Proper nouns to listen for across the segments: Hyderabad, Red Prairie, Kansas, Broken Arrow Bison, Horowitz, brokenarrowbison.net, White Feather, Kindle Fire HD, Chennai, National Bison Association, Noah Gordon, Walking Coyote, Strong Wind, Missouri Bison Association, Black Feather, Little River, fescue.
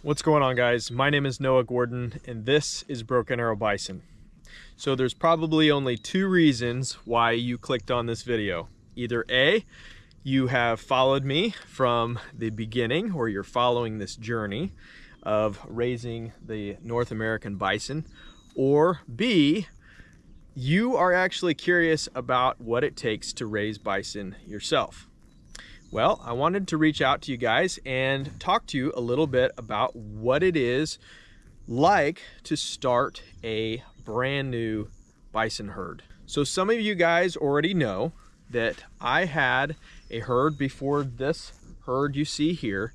What's going on, guys? My name is Noah Gordon and this is Broken Arrow Bison. So there's probably only two reasons why you clicked on this video. Either A, you have followed me from the beginning, or you're following this journey of raising the North American bison, or B, you are actually curious about what it takes to raise bison yourself. Well, I wanted to reach out to you guys and talk to you a little bit about what it is like to start a brand new bison herd. So some of you guys already know that I had a herd before this herd you see here,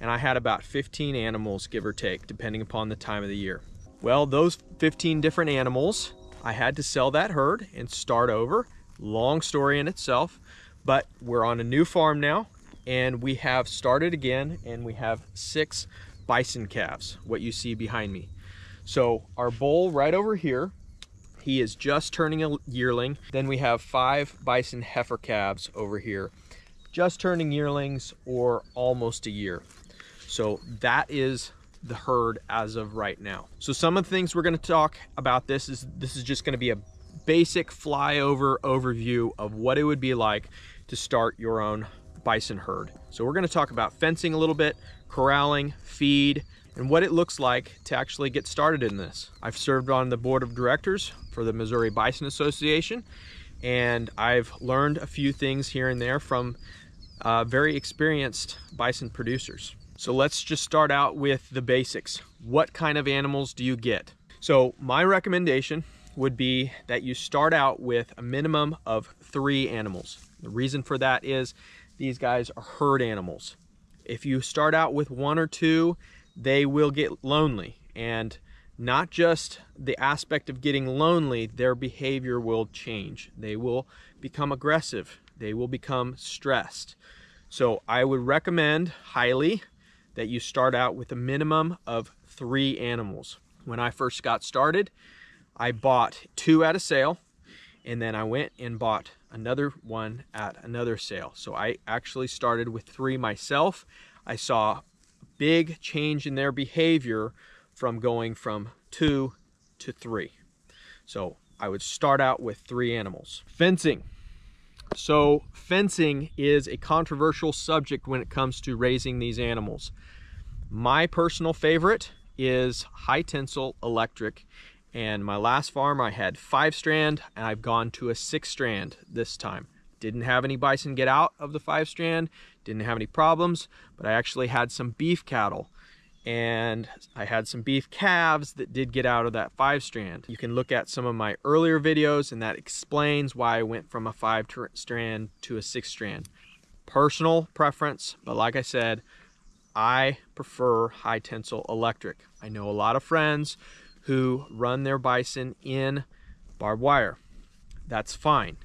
and I had about 15 animals, give or take, depending upon the time of the year. Well, those 15 different animals, I had to sell that herd and start over. Long story in itself. But we're on a new farm now, and we have started again, and we have 6 bison calves, what you see behind me. So our bull right over here, he is just turning a yearling. Then we have 5 bison heifer calves over here, just turning yearlings or almost a year. So that is the herd as of right now. So some of the things we're going to talk about, this is just going to be a basic flyover overview of what it would be like to start your own bison herd. So we're going to talk about fencing a little bit, corralling, feed, and what it looks like to actually get started in this. I've served on the board of directors for the Missouri Bison Association, and I've learned a few things here and there from very experienced bison producers. So let's just start out with the basics. What kind of animals do you get? So my recommendation would be that you start out with a minimum of 3 animals. The reason for that is these guys are herd animals. If you start out with 1 or 2, they will get lonely, and not just the aspect of getting lonely, their behavior will change. They will become aggressive. They will become stressed. So I would recommend highly that you start out with a minimum of 3 animals. When I first got started, I bought 2 at a sale, and then I went and bought another one at another sale. So I actually started with 3 myself. I saw a big change in their behavior from going from 2 to 3. So I would start out with 3 animals. Fencing. So fencing is a controversial subject when it comes to raising these animals. My personal favorite is high tensile electric. And my last farm, I had 5-strand, and I've gone to a 6-strand this time. Didn't have any bison get out of the 5-strand, didn't have any problems, but I actually had some beef cattle, and I had some beef calves that did get out of that 5-strand. You can look at some of my earlier videos, and that explains why I went from a 5-strand to a 6-strand. Personal preference, but like I said, I prefer high tensile electric. I know a lot of friends who run their bison in barbed wire. That's fine.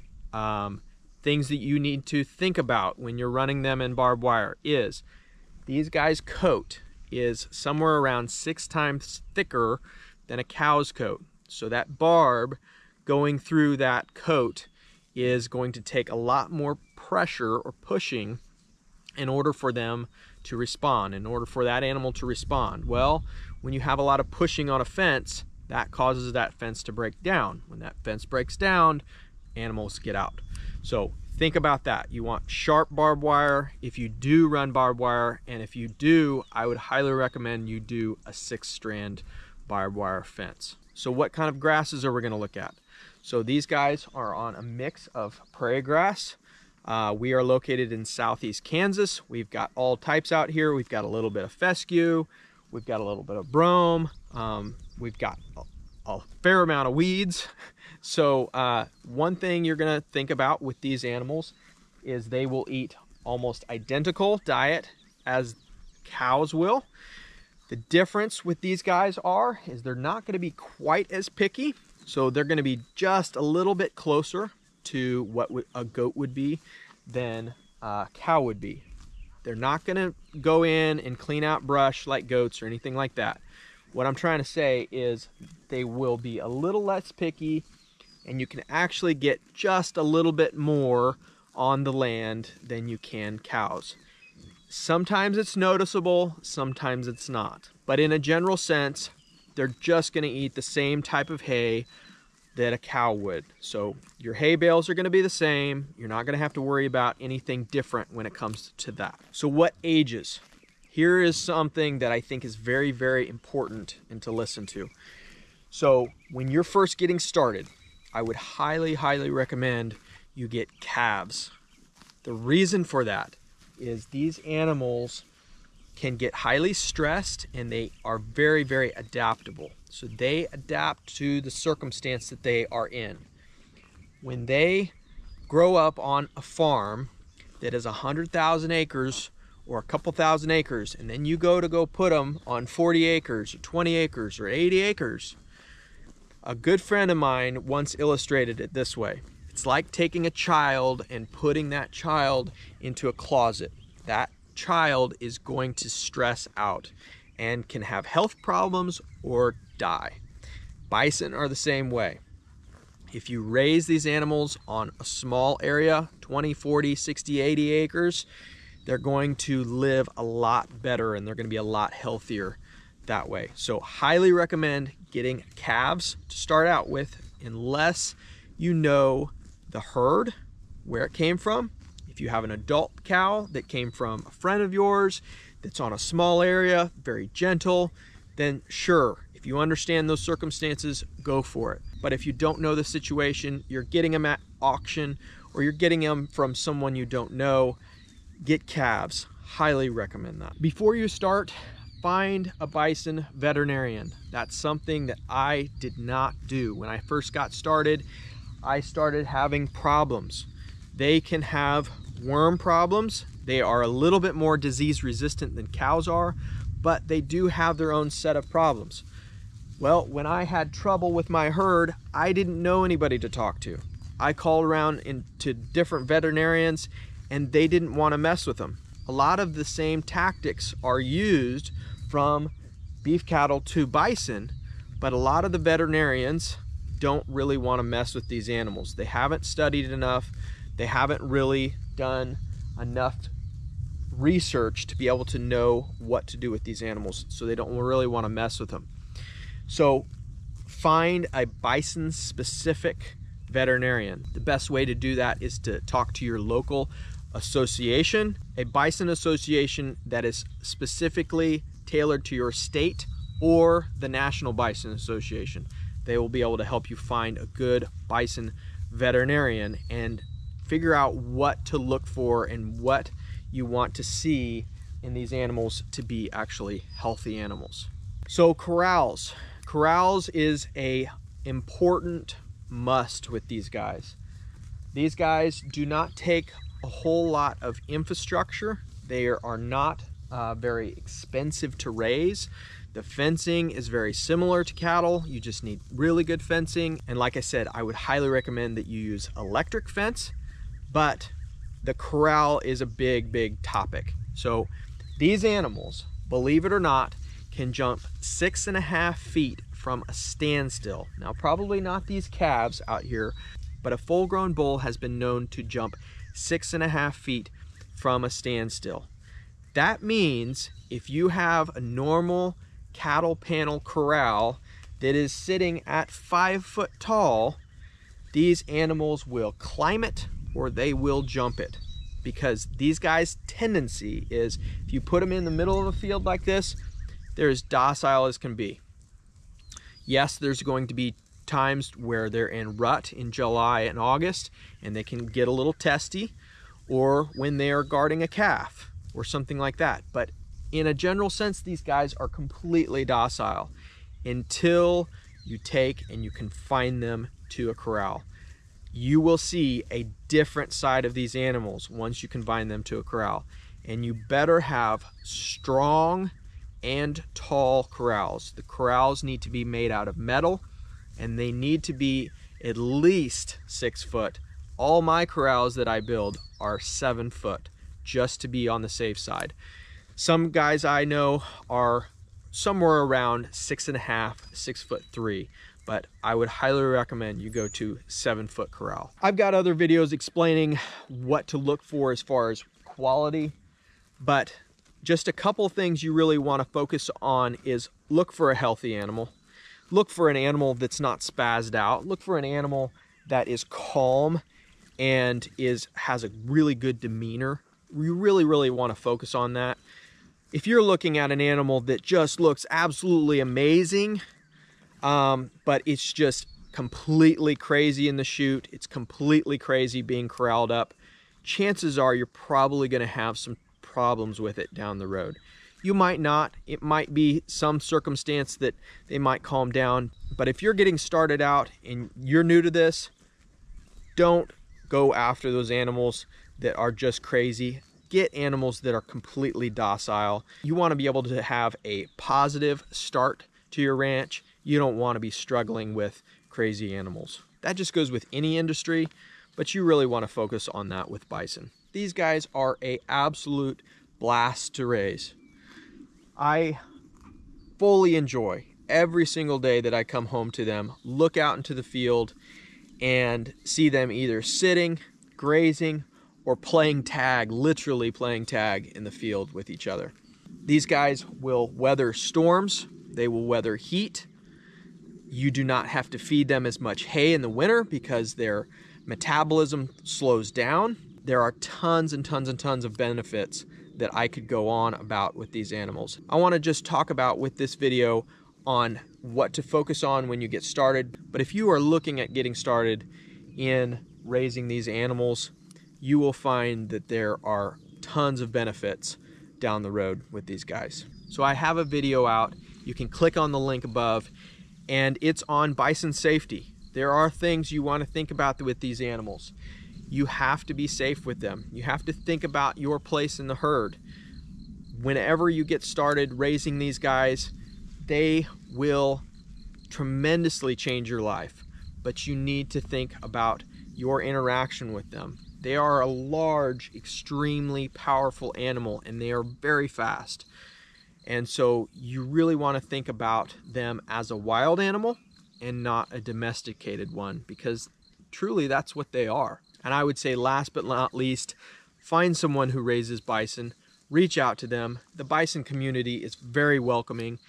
Things that you need to think about when you're running them in barbed wire is these guys' coat is somewhere around 6 times thicker than a cow's coat. So that barb going through that coat is going to take a lot more pressure or pushing in order for them to respond, in order for that animal to respond. Well, when you have a lot of pushing on a fence, that causes that fence to break down. When that fence breaks down, animals get out. So think about that. You want sharp barbed wire if you do run barbed wire, and if you do, I would highly recommend you do a 6-strand barbed wire fence. So what kind of grasses are we going to look at? So these guys are on a mix of prairie grass. We are located in southeast Kansas. We've got all types out here. We've got a little bit of fescue. We've got a little bit of brome. We've got a fair amount of weeds. So one thing you're going to think about with these animals is they will eat almost identical diet as cows will. The difference with these guys is they're not going to be quite as picky. So they're going to be just a little bit closer to what a goat would be than a cow would be. They're not gonna go in and clean out brush like goats or anything like that. What I'm trying to say is they will be a little less picky, and you can actually get just a little bit more on the land than you can cows. Sometimes it's noticeable, sometimes it's not. But in a general sense, they're just going to eat the same type of hay that a cow would. So your hay bales are going to be the same. You're not going to have to worry about anything different when it comes to that. So what ages? Here is something that I think is very, very important and to listen to. So when you're first getting started, I would highly, highly recommend you get calves. The reason for that is these animals can get highly stressed and they are very, very adaptable. So they adapt to the circumstance that they are in. When they grow up on a farm that is 100,000 acres or a couple thousand acres, and then you go put them on 40 acres or 20 acres or 80 acres, a good friend of mine once illustrated it this way. It's like taking a child and putting that child into a closet. That child is going to stress out and can have health problems or die. Bison are the same way. If you raise these animals on a small area, 20, 40, 60, 80 acres, they're going to live a lot better and they're going to be a lot healthier that way. So highly recommend getting calves to start out with unless you know the herd, where it came from. If you have an adult cow that came from a friend of yours that's on a small area, very gentle, then sure, if you understand those circumstances, go for it. But if you don't know the situation, you're getting them at auction or you're getting them from someone you don't know, get calves. Highly recommend that. Before you start, find a bison veterinarian. That's something that I did not do. When I first got started, I started having problems. They can have worm problems. They are a little bit more disease resistant than cows are, but they do have their own set of problems. Well, when I had trouble with my herd, I didn't know anybody to talk to. I called around to different veterinarians and they didn't want to mess with them. A lot of the same tactics are used from beef cattle to bison, but a lot of the veterinarians don't really want to mess with these animals. They haven't studied enough. They haven't really done enough research to be able to know what to do with these animals. So they don't really want to mess with them. So find a bison specific veterinarian. The best way to do that is to talk to your local association, a bison association that is specifically tailored to your state, or the National Bison Association. They will be able to help you find a good bison veterinarian and figure out what to look for and what you want to see in these animals to be actually healthy animals. So corrals. Corrals is an important must with these guys. These guys do not take a whole lot of infrastructure. They are not very expensive to raise. The fencing is very similar to cattle. You just need really good fencing. And like I said, I would highly recommend that you use electric fence, but the corral is a big, big topic. So these animals, believe it or not, can jump 6.5 feet from a standstill. Now, probably not these calves out here, but a full-grown bull has been known to jump 6.5 feet from a standstill. That means if you have a normal cattle panel corral that is sitting at 5 foot tall, these animals will climb it or they will jump it, because these guys' tendency is, if you put them in the middle of a field like this, they're as docile as can be. Yes, there's going to be times where they're in rut in July and August and they can get a little testy, or when they are guarding a calf or something like that. But in a general sense, these guys are completely docile until you take and you confine them to a corral. You will see a different side of these animals once you confine them to a corral. And you better have strong and tall corrals. The corrals need to be made out of metal and they need to be at least 6 foot. All my corrals that I build are 7 foot, just to be on the safe side. Some guys I know are somewhere around 6.5, 6'3", but I would highly recommend you go to 7 foot corral. I've got other videos explaining what to look for as far as quality, But just a couple things you really want to focus on is look for a healthy animal. Look for an animal that's not spazzed out. Look for an animal that is calm and has a really good demeanor. You really, really want to focus on that. If you're looking at an animal that just looks absolutely amazing, but it's just completely crazy in the chute, it's completely crazy being corralled up, chances are you're probably going to have some problems with it down the road. You might not. It might be some circumstance that they might calm down. But if you're getting started out and you're new to this, don't go after those animals that are just crazy. Get animals that are completely docile. You want to be able to have a positive start to your ranch. You don't want to be struggling with crazy animals. That just goes with any industry, but you really want to focus on that with bison. These guys are an absolute blast to raise. I fully enjoy every single day that I come home to them, look out into the field and see them either sitting, grazing, or playing tag, literally playing tag in the field with each other. These guys will weather storms, they will weather heat. You do not have to feed them as much hay in the winter because their metabolism slows down. There are tons and tons and tons of benefits that I could go on about with these animals. I want to just talk about with this video on what to focus on when you get started. But if you are looking at getting started in raising these animals, you will find that there are tons of benefits down the road with these guys. So I have a video out. You can click on the link above, and it's on bison safety. There are things you want to think about with these animals. You have to be safe with them. You have to think about your place in the herd. Whenever you get started raising these guys, they will tremendously change your life, but you need to think about your interaction with them. They are a large, extremely powerful animal, and they are very fast. And so you really want to think about them as a wild animal and not a domesticated one, because truly that's what they are. And I would say last but not least, find someone who raises bison, reach out to them. The bison community is very welcoming.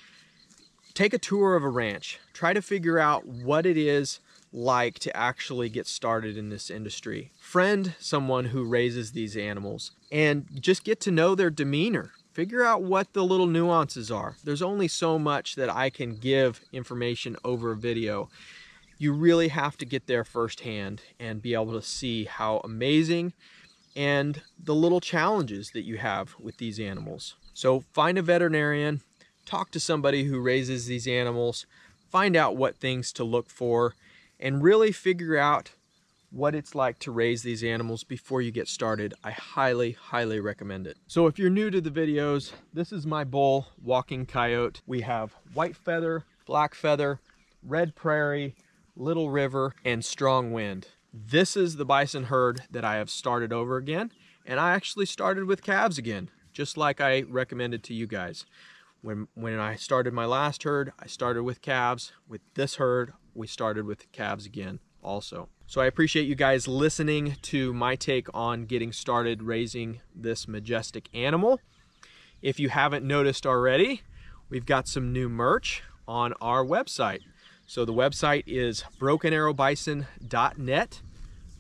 Take a tour of a ranch. Try to figure out what it is like to actually get started in this industry. Friend someone who raises these animals and just get to know their demeanor. Figure out what the little nuances are. There's only so much that I can give information over a video. You really have to get there firsthand and be able to see how amazing and the little challenges that you have with these animals. So find a veterinarian, talk to somebody who raises these animals, find out what things to look for, and really figure out what it's like to raise these animals before you get started. I highly, highly recommend it. So if you're new to the videos, this is my bull, Walking Coyote. We have White Feather, Black Feather, Red Prairie, Little River, and Strong Wind. This is the bison herd that I have started over again, and I actually started with calves again, just like I recommended to you guys. When I started my last herd, I started with calves. With this herd, we started with calves again also. So I appreciate you guys listening to my take on getting started raising this majestic animal. If you haven't noticed already, we've got some new merch on our website. So the website is brokenarrowbison.net.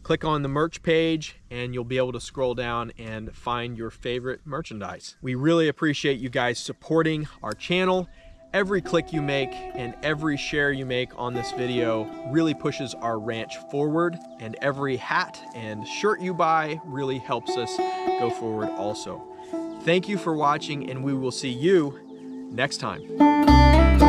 Click on the merch page and you'll be able to scroll down and find your favorite merchandise. We really appreciate you guys supporting our channel. Every click you make and every share you make on this video really pushes our ranch forward, and every hat and shirt you buy really helps us go forward also. Thank you for watching, and we will see you next time.